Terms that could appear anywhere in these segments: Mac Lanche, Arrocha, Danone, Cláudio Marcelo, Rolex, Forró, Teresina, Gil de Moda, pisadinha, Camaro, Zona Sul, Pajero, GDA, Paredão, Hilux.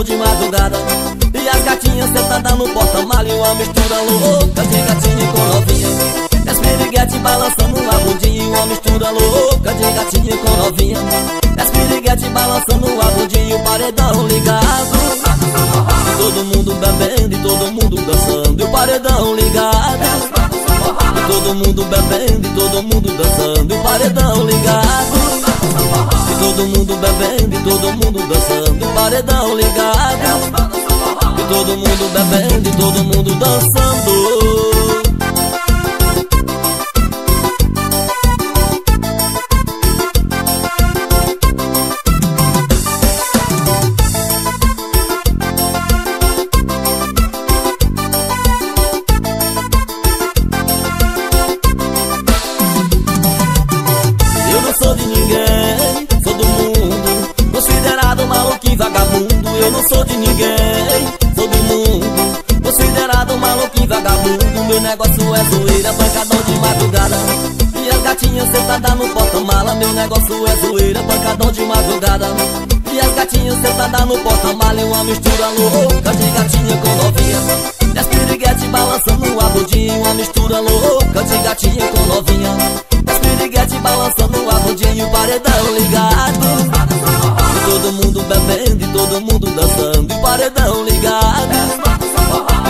forró de madrugada, e as gatinhas sentadas no porta-malha, uma mistura louca de gatinho com novinha, e as piriguete balançando a bundinha, uma mistura louca de gatinho com novinha, e as piriguete balançando a bundinha, o paredão ligado, todo mundo bebendo e todo mundo dançando, e o paredão ligado, todo mundo bebendo e todo mundo dançando, e o paredão ligado. Todo mundo bebendo e todo mundo dançando, o paredão ligado. E todo mundo bebendo e todo mundo dançando. Negócio é zoeira, pancadão de madrugada, e as gatinhas sentadas no porta-mala. Meu negócio é zoeira, pancadão de madrugada, e as gatinhas sentadas no porta-mala. É uma mistura louca de gatinha com novinha, e as piriguete balançando a bundinha. Uma mistura louca de gatinha com novinha, e as piriguete balançando a bundinha. O paredão ligado, e todo mundo bebendo e todo mundo dançando. O paredão ligado,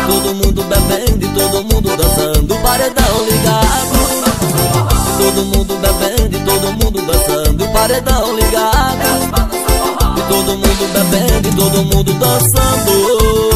todo mundo bebendo e todo mundo dançando, o paredão ligado. Todo mundo bebendo e todo mundo dançando, o paredão ligado. E todo mundo bebendo e todo mundo dançando.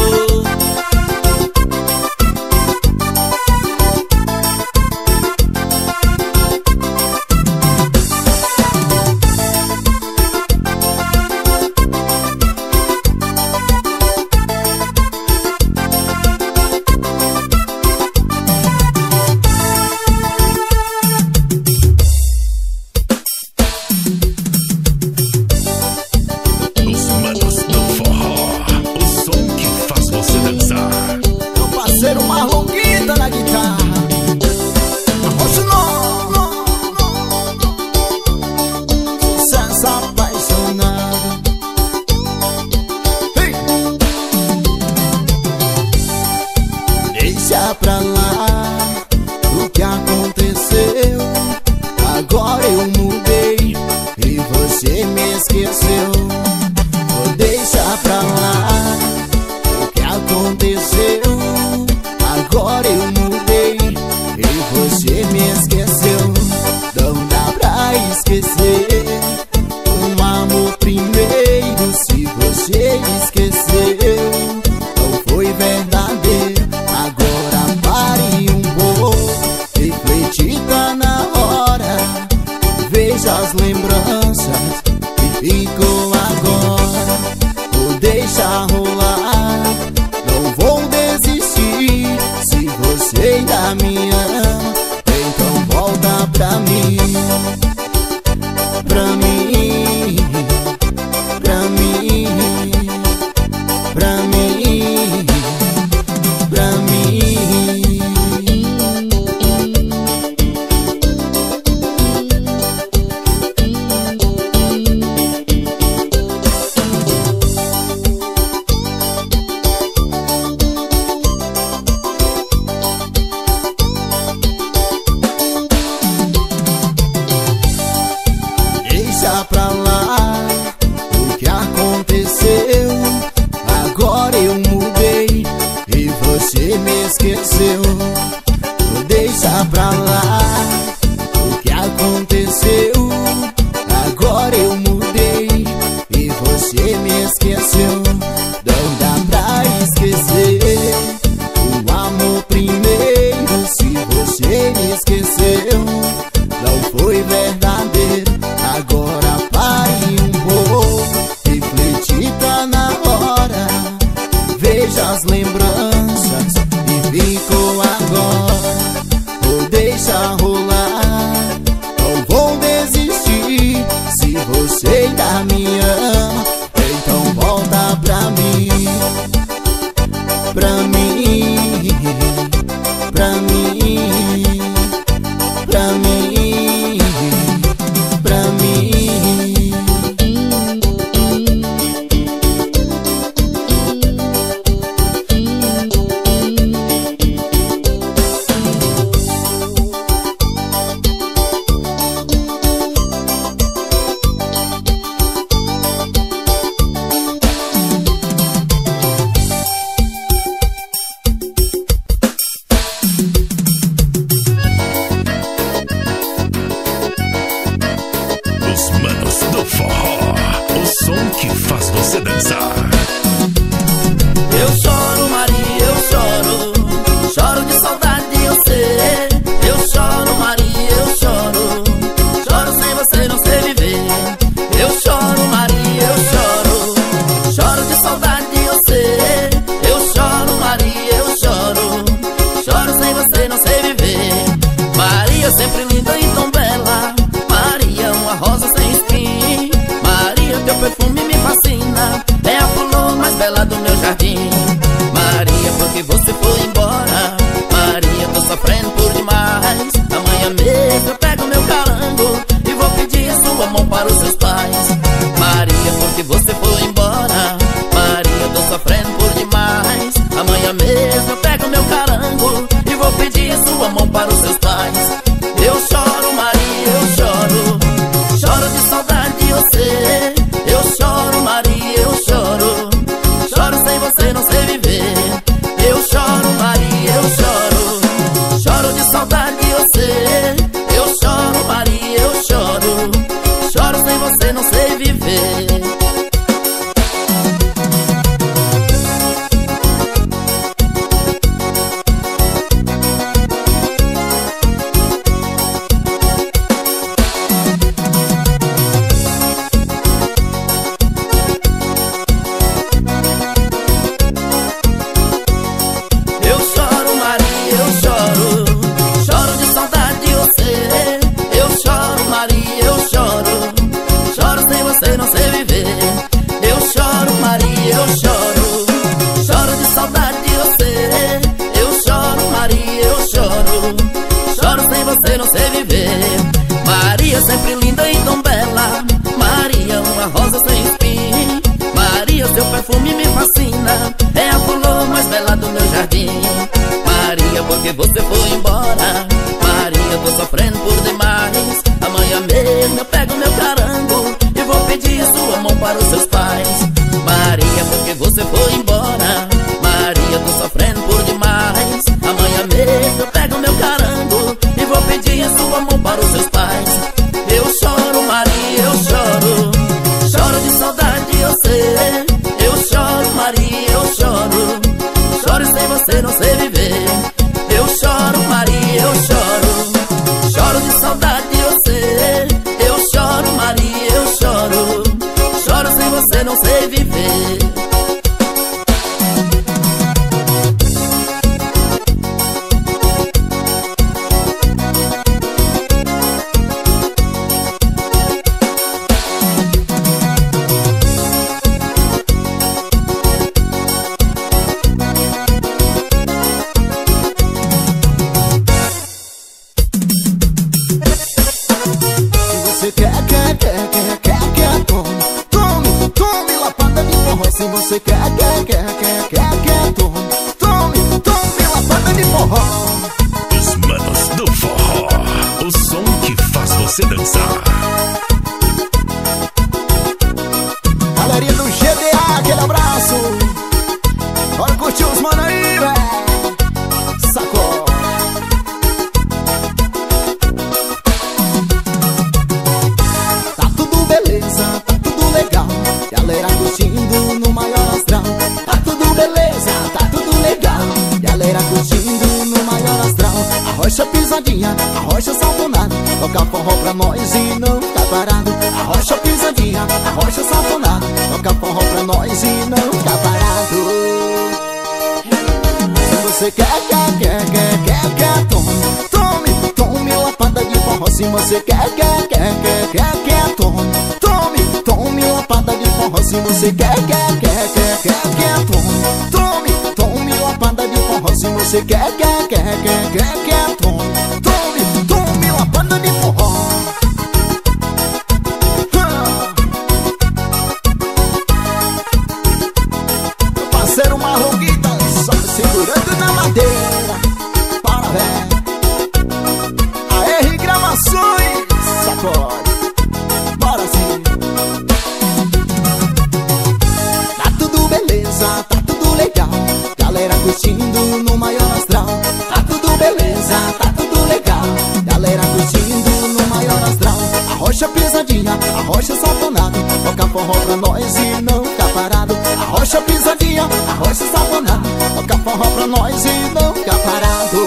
que faz você dançar. Eu choro, Maria, eu choro, choro de saudade de você. Eu choro, Maria, eu choro, choro sem você não sei viver. Eu choro, Maria, eu choro, choro de saudade de você. Eu choro, Maria, eu choro, choro sem você não sei viver. Maria sempre linda e tão bela, Maria uma rosa sem espinho. Maria teu perfume me fascina, é a flor mais bela do meu jardim. Maria porque você foi embora, Maria tô sofrendo por demais. Amanhã mesmo eu pego meu calango e vou pedir sua mão para os seus pais. Maria porque você foi embora, Maria tô sofrendo por demais. Amanhã mesmo eu pego meu calango e vou pedir sua mão para os seus pais. Eu choro, Maria, eu choro, choro de saudade de você. Eu choro, Maria, eu choro, choro sem você não sei viver. Eu choro, Maria, eu choro, choro de saudade de você. Eu choro, Maria, eu choro, choro sem você não sei viver. Sempre linda e tão bela, Maria, uma rosa sem espinho. Maria, seu perfume me fascina, é a flor mais bela do meu jardim. Maria, porque você foi embora, Maria, tô sofrendo por demais. Amanhã mesmo eu pego meu carango e vou pedir sua mão para os seus pais. Maria, porque você foi embora, Maria, tô sofrendo por demais. Amanhã mesmo eu pego meu carango e vou pedir sua mão para os seus pais. Eu choro, Maria, eu choro, choro de saudade de você. Eu choro, Maria, eu choro, choro sem você não sei viver. Eu choro, Maria, eu choro, choro de saudade de você. Eu choro, Maria, eu choro, choro sem você não sei viver. Você quer, tome lapada de forró. Os manos do forró, o som que faz você dançar. Galerinha do GDA, aquele abraço. Bora curtir os manos aí, véi. Sacou. Tá tudo beleza, tá tudo legal, galera curtindo no maior. Tá tudo beleza, tá tudo legal, galera curtindo no maior astral. Arrocha pisadinha, arrocha saltonado, toca forró pra nós e não tá parado. Arrocha pisadinha, arrocha saltonado, toca forró pra nós e não tá parado. Se você quer, tome lapada de forró. Se você quer, tome lapada de forró. Se você quer, tome lapada de forró. Se você quer, tome lapada de forró. Meu parceiro Marroquita, só segurando na madeira. Para, véi. A R Gravações, sacode. Tá tudo legal, galera curtindo no maior astral. Tá tudo beleza, tá tudo legal, galera curtindo no maior astral. Arrocha pisadinha, arrocha saltonado, toca forró pra nós e lanche, pisadinha, arroz e sazonado. Toca forró pra nós e não fica parado.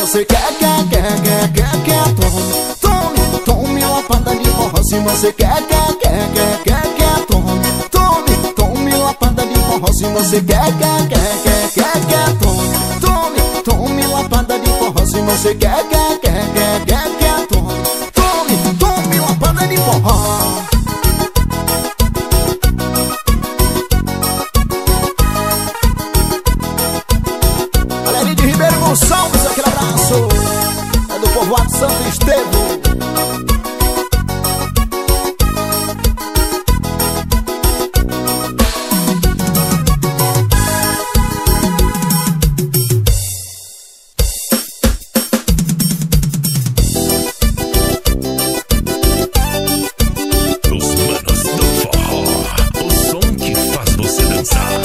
Se você quer, tome uma lapada de forró. Se você quer, tome uma lapada de forró. Se você quer, tome uma lapada de forró. Se você quer, tome uma lapada de forró. Salve, aquele abraço é do povoado Santo Estevão. Os manos do forró, o som que faz você dançar.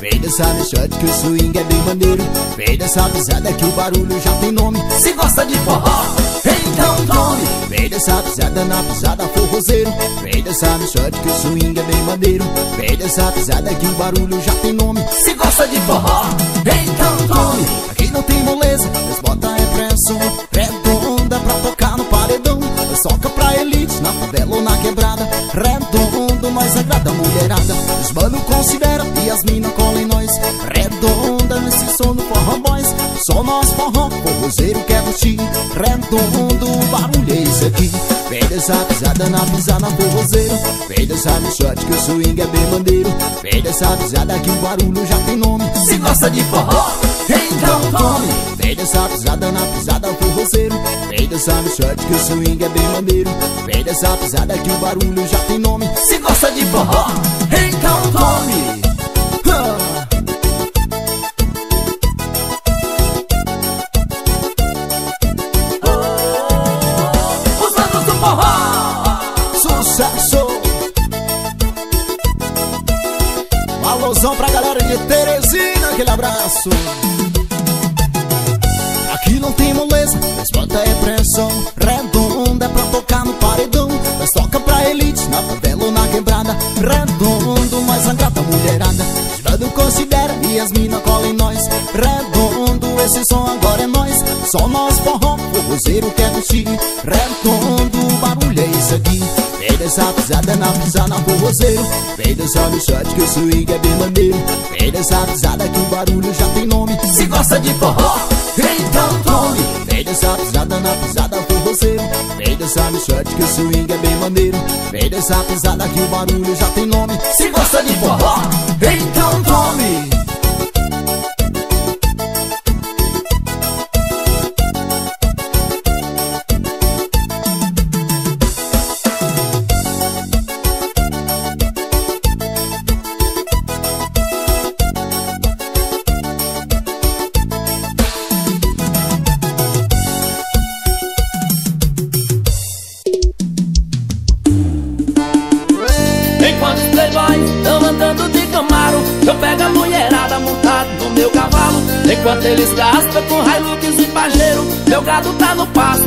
Vem dançar no shot que o swing é bem maneiro. Vem dançar pisada que o barulho já tem nome. Se gosta de forró, então tome. Vem dançar pisada na pisada forrozeiro. Vem dançar no shot que o swing é bem maneiro. Vem dançar pisada que o barulho já tem nome. Se gosta de forró, então tome. Aqui não tem moleza, mas bota repressão. Redonda pra tocar no paredão. Soca pra elite, na favela ou na quebrada. Redondo, nós agrada a mulherada. Os mano considera e as mina colam em nós. Redonda nesse som do forró boys. Somos forró, forrozeiro que é vestir. Renta o mundo, barulho é isso aqui. Vem dançar pisada, forrozeiro. Vem dançar no shot que o swing é bem bandeiro. Vem dançar pisada que o barulho já tem nome. Se gosta de forró, então tome. Vem dançar pisada, forrozeiro. Vem dançar no shot que o swing é bem bandeiro. Vem dançar pisada que o barulho já tem nome. Se gosta de forró, então tome. Valorzão pra galera de Teresina, aquele abraço. Aqui não tem moleza, mas bota é pressão. Redonda é pra tocar no paredão. Mas toca pra elite, na favela ou na quebrada. Redondo, mas agrada a mulherada. Tirando considera e as mina colam em nós. Redondo, esse som agora é nós. Só nós forró, forrozeiro quer vestir. Redondo, barulho é isso aqui. Vem dançar pisada, forrozeiro. Vem dançar no shot que o swing é bem maneiro. Vem dançar pisada que o barulho já tem nome. Se gosta de forró, então tome. Vem dançar pisada, forrozeiro. Vem dançar no shot que o swing é bem maneiro. Vem dançar pisada que o barulho já tem nome. Se gosta de forró, então tome. Enquanto eles gastam com Hilux e Pajero, meu gado tá no pasto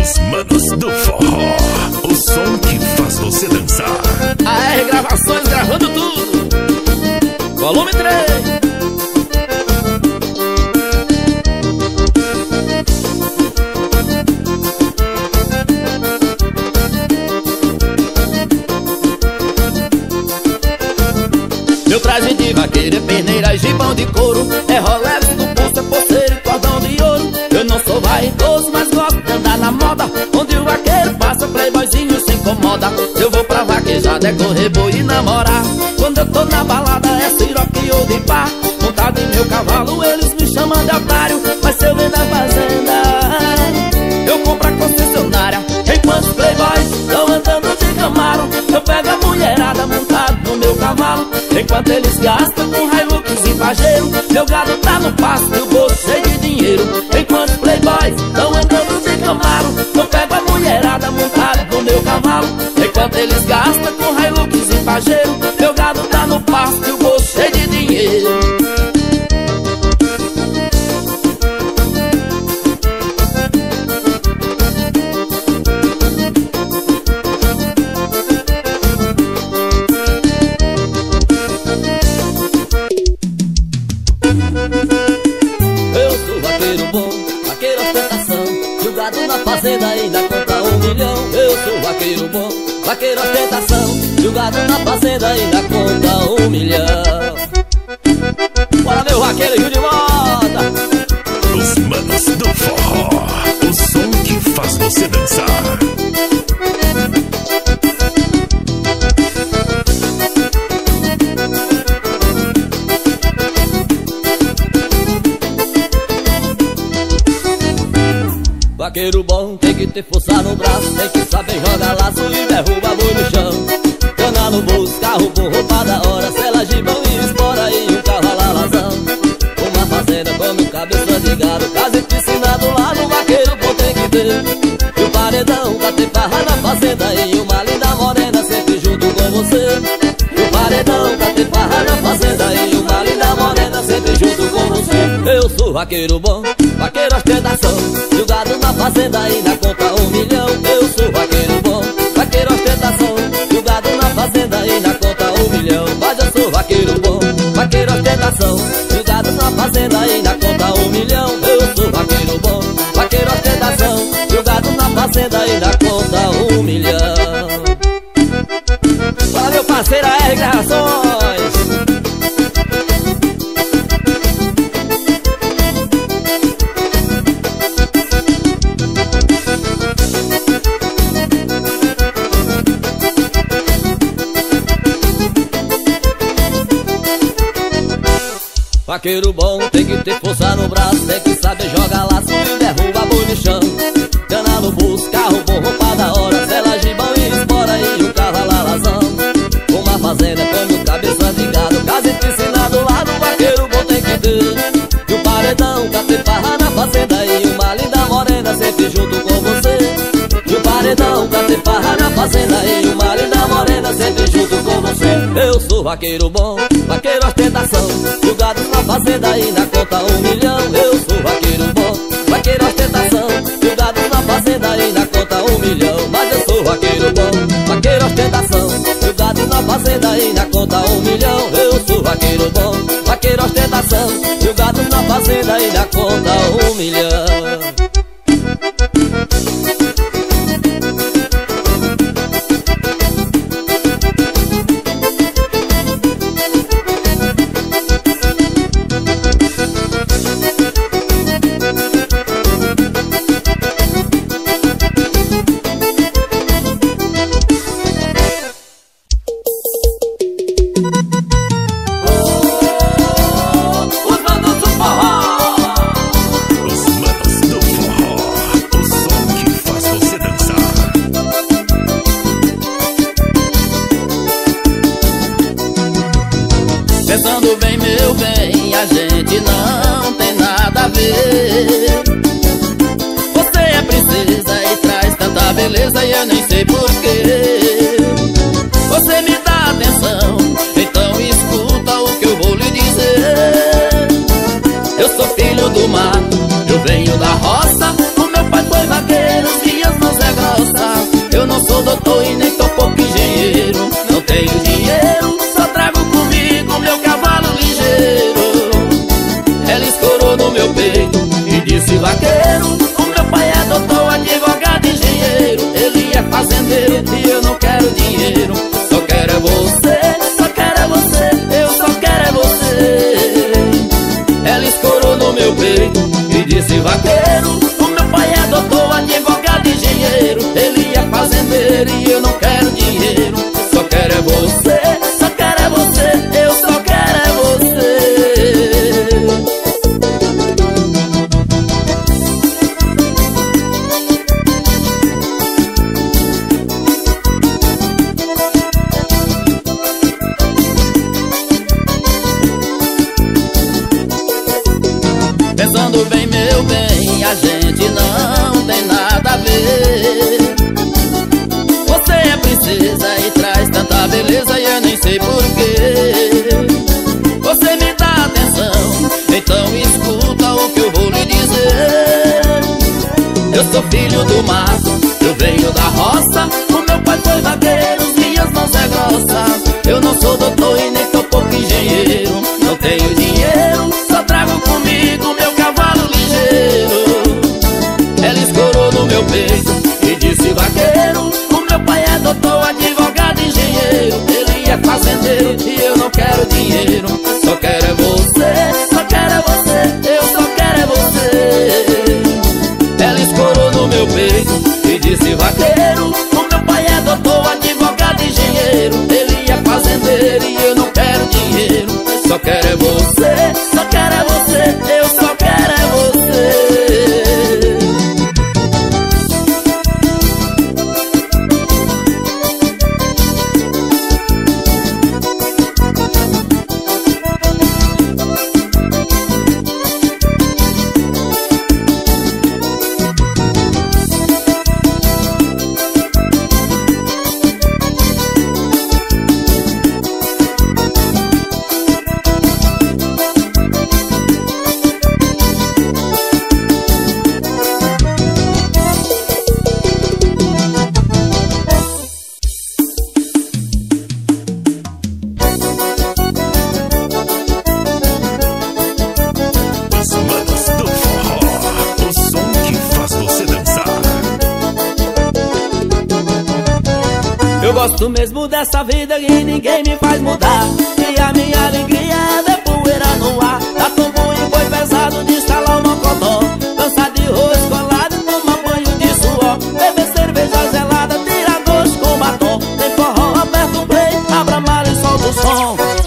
Os manos do forró, o som que faz você dançar. Ah, é, gravações gravando tudo. Volume 3. Meu traje de vaqueiro é perneira, gibão de couro. É Rolex no pulso, é pulseiro e cordão de ouro. Eu não sou vaidoso, mas gosto de andar na moda. Onde o vaqueiro passa, playboyzinho se incomoda. Eu vou pra vaquejada, é com reboi e namorar. Quando eu tô na balada, é siroque ou de pá. Montado em meu cavalo, eles me chamam de otário. Mas se eu venho na fazenda, eu compro a concessionária. Enquanto os playboys estão andando de Camaro, eu pego a mulherada montada no meu cavalo. Enquanto eles gastam com Hilux e Pajero, meu gado tá no pasto e o bolso cheio de dinheiro. Enquanto os playboys estão andando de Camaro, eu pego a mulherada montada no meu cavalo. Enquanto eles gastam com Hilux e Pajero, meu gado tá no pasto e o bolso cheio de dinheiro. Vaqueiro ostentação, e o gado na fazenda ainda conta 1 milhão. Bora meu vaqueiro, Gil de Moda. Os manos do forró, o som que faz você dançar. Vaqueiro bom tem que ter força no braço, tem que saber jogar laço e derrubar boi no chão. Cana no bolso, carro por roupa da hora, sela, gibão e espora e um cavalalazão. Uma fazenda come cabeça de gado, casa e piscina do lado, vaqueiro bom tem que ter. E o paredão bater farra na fazenda e uma linda morena sempre junto com você. E o paredão bater farra na fazenda e uma linda morena sempre junto com você. Eu sou vaqueiro bom, vaqueiro ostentação, e o gado na fazenda ainda conta 1 milhão. Eu sou vaqueiro bom, vaqueiro ostentação, e o gado na fazenda ainda conta 1 milhão. Mas eu sou vaqueiro bom, vaqueiro ostentação, e o gado na fazenda ainda conta 1 milhão. Eu sou vaqueiro bom, vaqueiro ostentação, e o gado na fazenda ainda conta 1 milhão. Fala meu parceiro, é gravações. Vaqueiro bom tem que ter força no braço, tem que saber jogar laço e derruba boi no chão. Cana no bolso, carro bom, roupa da hora, sela, gibão e espora e o cavalo alazão. Uma fazenda como cabeça de gado, casa e piscina do lado, vaqueiro bom tem que ter. E o paredão, cateparra na fazenda e uma linda morena sempre junto com você. E o paredão, cateparra na fazenda e uma linda morena sempre junto com você. Eu sou vaqueiro bom, vaqueiro ostentação, julgado na fazenda e na conta 1 milhão. Eu sou vaqueiro bom, vaqueiro ostentação, julgado na fazenda e na conta 1 milhão. Mas eu sou vaqueiro bom, vaqueiro ostentação, julgado na fazenda e na conta 1 milhão. Eu sou vaqueiro bom, vaqueiro ostentação, julgado na fazenda e na conta 1 milhão.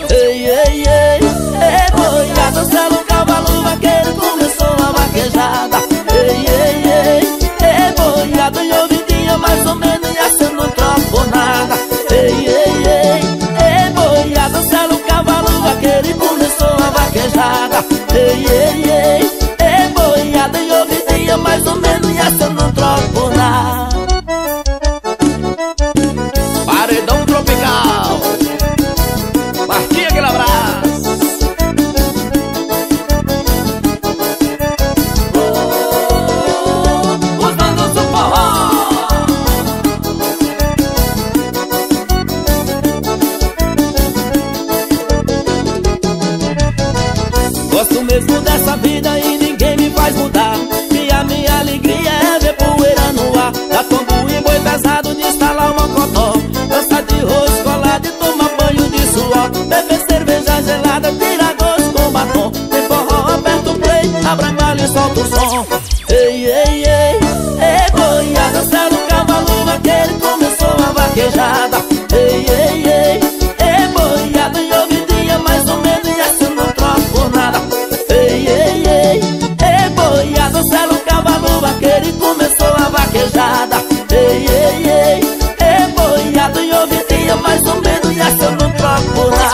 Ei, ei, ei, ei, boiada, É boiada e ô vizinha, mais ou menos, e essa eu não troco por nada. Paredão tropical, partia aquele abraço, os bandos do forró. Gosto mesmo dessa vida e ninguém me faz mudar, e a minha alegria é ver poeira no ar, da tombo e boi pesado de instalar uma cotó. Beber cerveja gelada, tira gosto com batom. Tem forró, aperta o play, abra a malha e solta o som. Ei, ei, ei, é boiada, sai do cavalo, aquele começou a vaquejada. Ei, ei, ei, é boiada, e houve dia mais ou menos, e essa não troca por nada. Ei, ei, ei, é boiada, sai do cavalo, aquele começou a vaquejada. Ei, ei, ei, é boiada, e houve dia mais ou menos, e essa não troca por nada.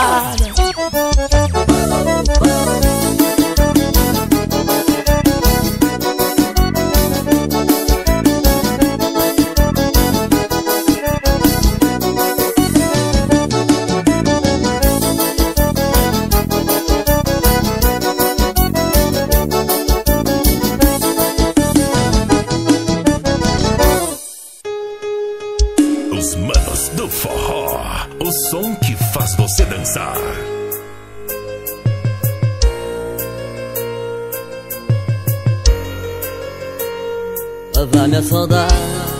Lavar minha saudade,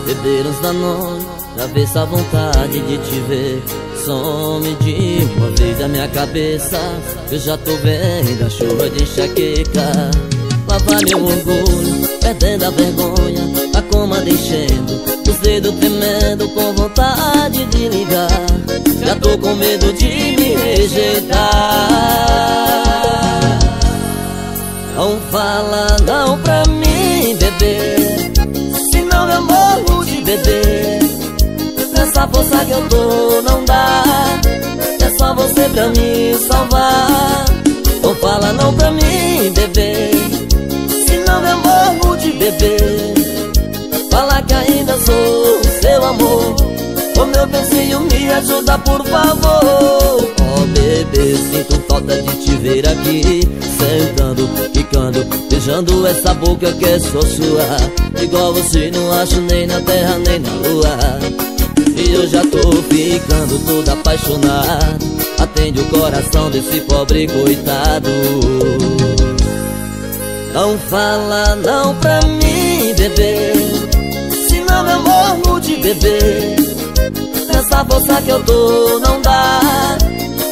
beber uns Danone, pra ver essa vontade de te ver. Some de uma vez da minha cabeça, eu já tô vendo da chuva de enxaqueca. Lavar meu orgulho, perdendo a vergonha, a coma enchendo, os dedos tremendo com vontade de ligar. Já tô com medo de me rejeitar. Não fala não pra mim, bebê, senão eu morro de beber. Nessa força que eu tô não dá, é só você pra me salvar. Não fala não pra mim, bebê, senão eu morro de beber. Fala que ainda sou o seu amor, o meu vizinho me ajuda por favor. Oh bebê, sinto falta de te ver aqui, sentando, ficando, beijando essa boca que é só sua. Igual você não acho nem na terra nem na lua. E eu já tô ficando todo apaixonado, atende o coração desse pobre coitado. Não fala não pra mim, bebê, senão eu morro de beber. Essa força que eu tô não dá,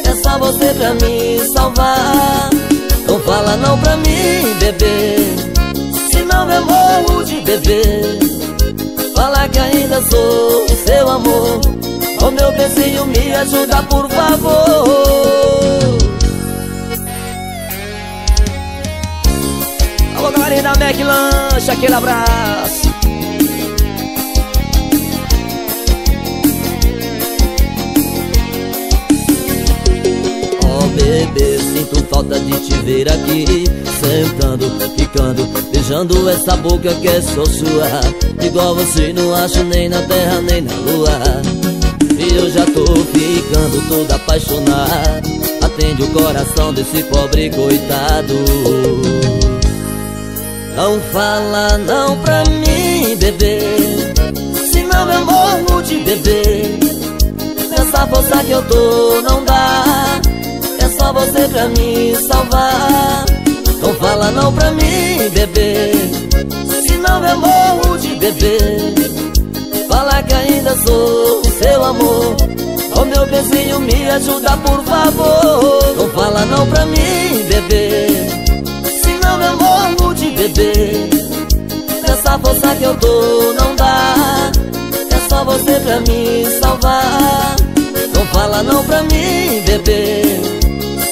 é só você pra me salvar. Não fala não pra mim, bebê, senão eu morro de beber. Fala que ainda sou o seu amor, o meu vizinho me ajuda por favor. Alô galera da Mac Lanche, aquele abraço. Bebê, sinto falta de te ver aqui, sentando, ficando, beijando essa boca que é só sua. Igual você não acho nem na terra nem na lua. E eu já tô ficando todo apaixonado, atende o coração desse pobre coitado. Não fala não pra mim, bebê, senão eu morro de beber. Essa força que eu tô não dá, só você pra me salvar. Não fala não pra mim, bebê, senão eu morro de beber. Fala que ainda sou o seu amor, o meu vizinho me ajuda por favor. Não fala não pra mim, bebê, senão eu morro de beber. Essa força que eu dou não dá, é só você pra me salvar. Não fala não pra mim, bebê,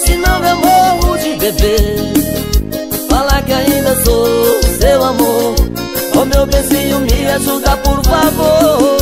senão eu morro de beber. Fala que ainda sou seu amor, o meu vizinho me ajuda por favor.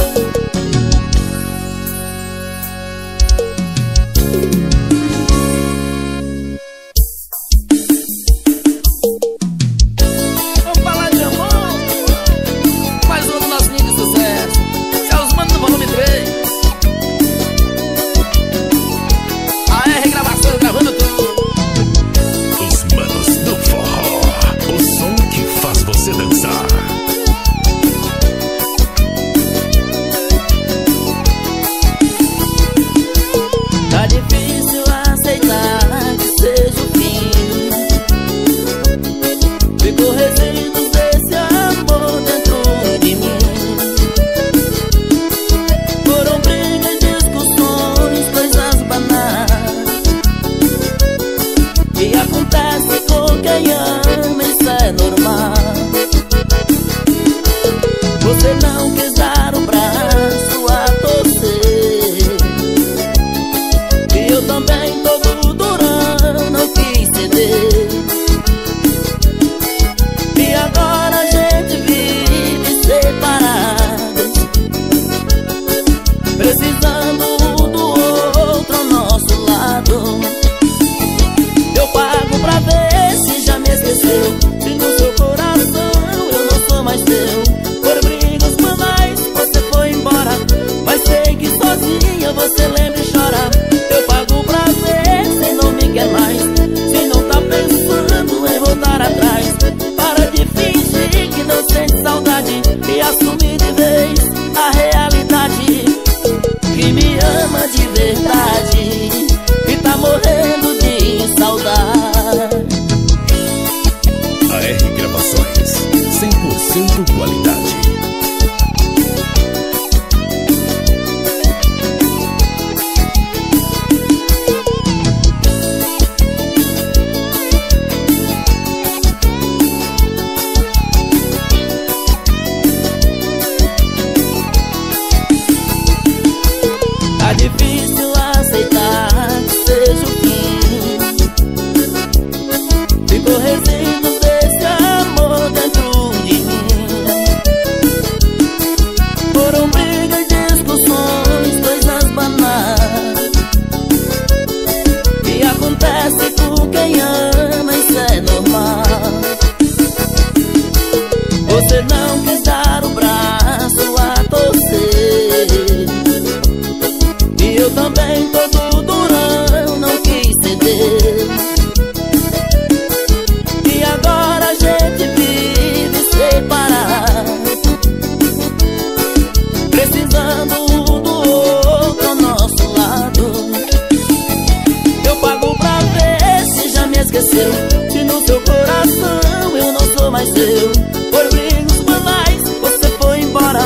esqueceu que no seu coração eu não sou mais eu. Por brincos banais você foi embora,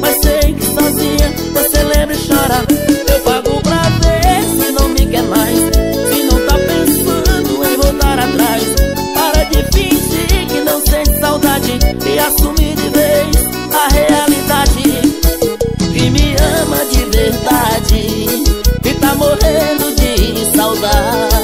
mas sei que sozinha você lembra e chora. Eu pago pra ver se não me quer mais, se não tá pensando em voltar atrás. Para de fingir que não sente saudade e assumir de vez a realidade, que me ama de verdade e tá morrendo de saudade.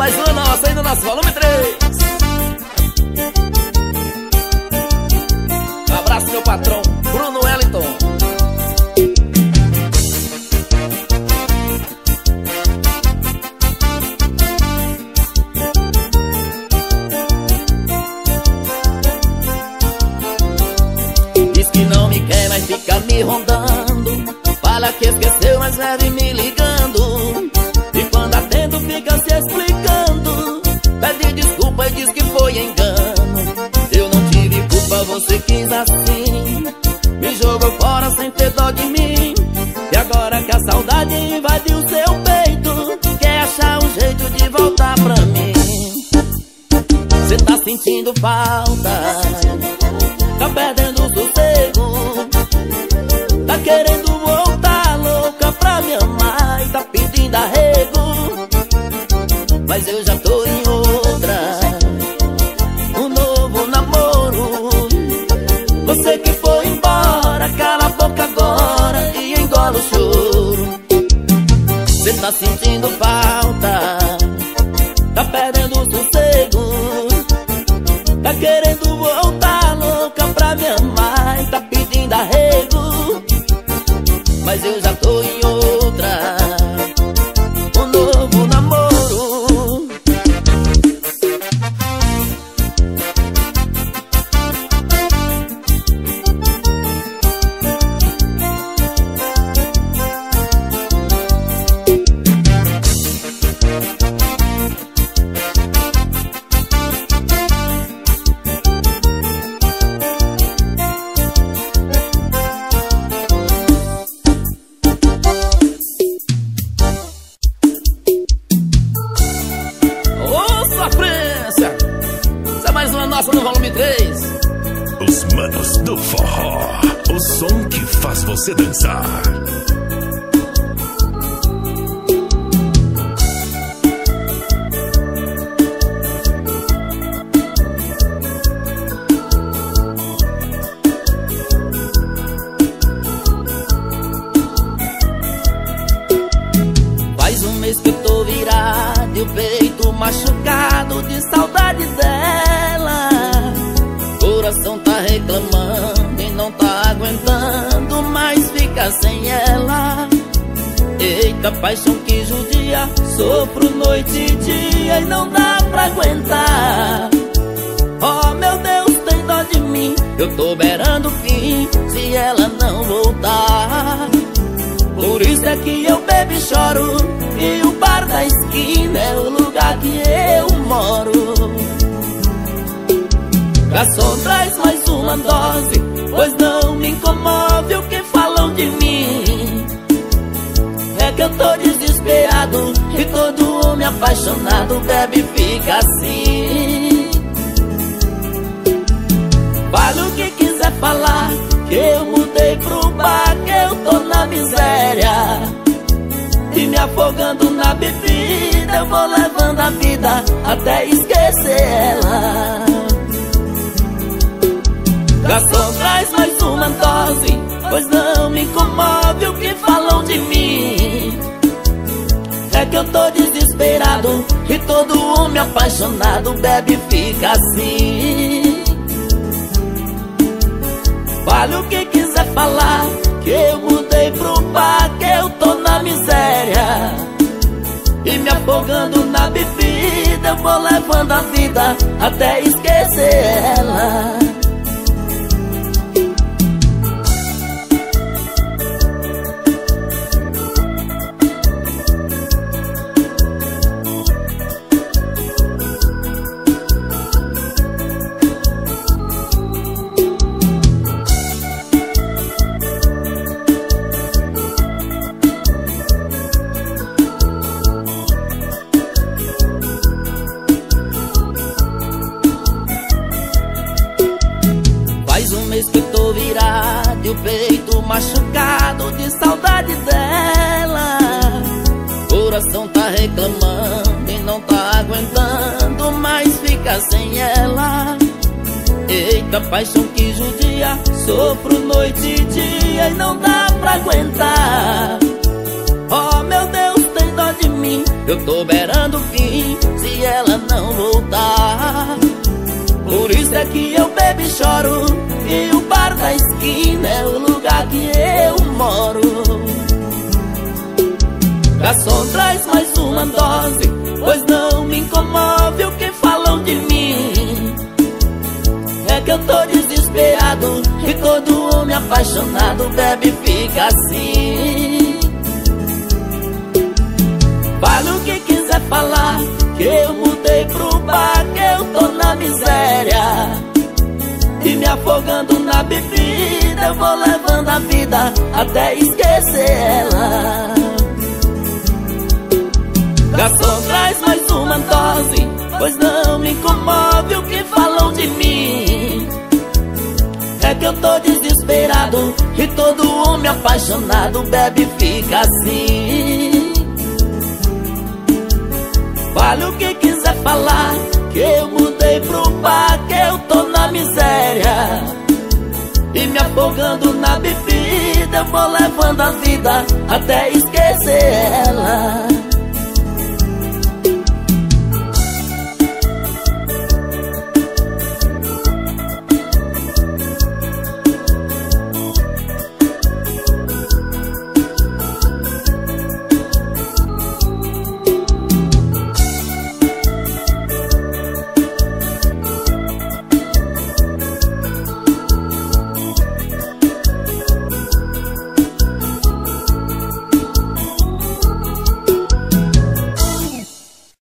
Mais uma nossa, ainda nosso volume 3. me rondando, fala que esqueceu, mas vive me ligando. E quando atendo fica se explicando, pede desculpa e diz que foi engano. Eu não tive culpa, você quis assim, me jogou fora sem ter dó de mim. E agora que a saudade invadiu seu peito, quer achar um jeito de voltar pra mim. Cê tá sentindo falta, tá perdendo o sossego, tá querendo voltar louca pra me amar e tá pedindo arrego. Mas eu já tô em outra, um novo namoro. Você que foi embora, cala a boca agora e engola o choro. Cê tá sentindo falta, tá perdendo o sossego, tá querendo voltar pra me amar e tá pedindo arrego. Mas eu já tô em outra, um novo namoro. apaixonado bebe e fica assim. Fala o que quiser falar, que eu mudei pro bar, que eu tô na miséria e me afogando na bebida. Eu vou levando a vida até esquecer ela. Garçom, traz mais uma dose, pois não me comove o que falam de mim. É que eu tô desesperado e todo homem apaixonado bebe e fica assim. Fale o que quiser falar, que eu mudei pro bar, que eu tô na miséria e me afogando na bebida. Eu vou levando a vida até esquecer ela.